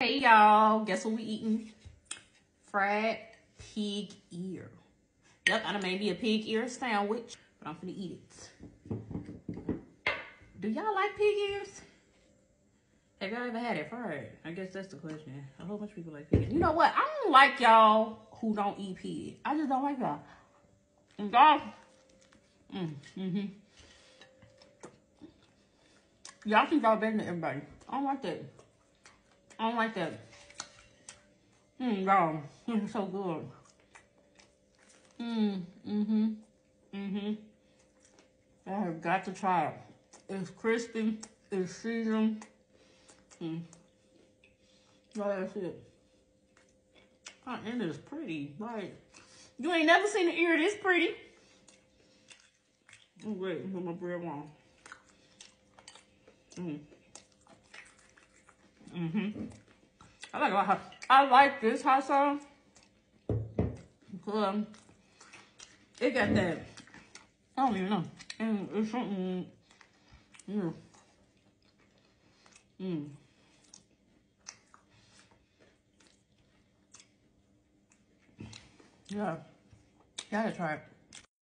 Hey y'all, guess what we eating? Fried pig ear. Yep, I done made me a pig ear sandwich, but I'm finna eat it. Do y'all like pig ears? Have y'all ever had it fried? I guess that's the question. A whole bunch of people like pig ears. You know what? I don't like y'all who don't eat pig. I just don't like y'all. Y'all think y'all better than everybody. I don't like that. I don't like that. Y'all, it's so good. I have got to try it. It's crispy, it's seasoned. Y'all, that's it. And it's pretty. Like, you ain't never seen an ear this pretty. I'm great. I'm my bread on. I like a lot of, I like this hot sauce because it got that, I don't even know, and it's something, yeah, gotta try it.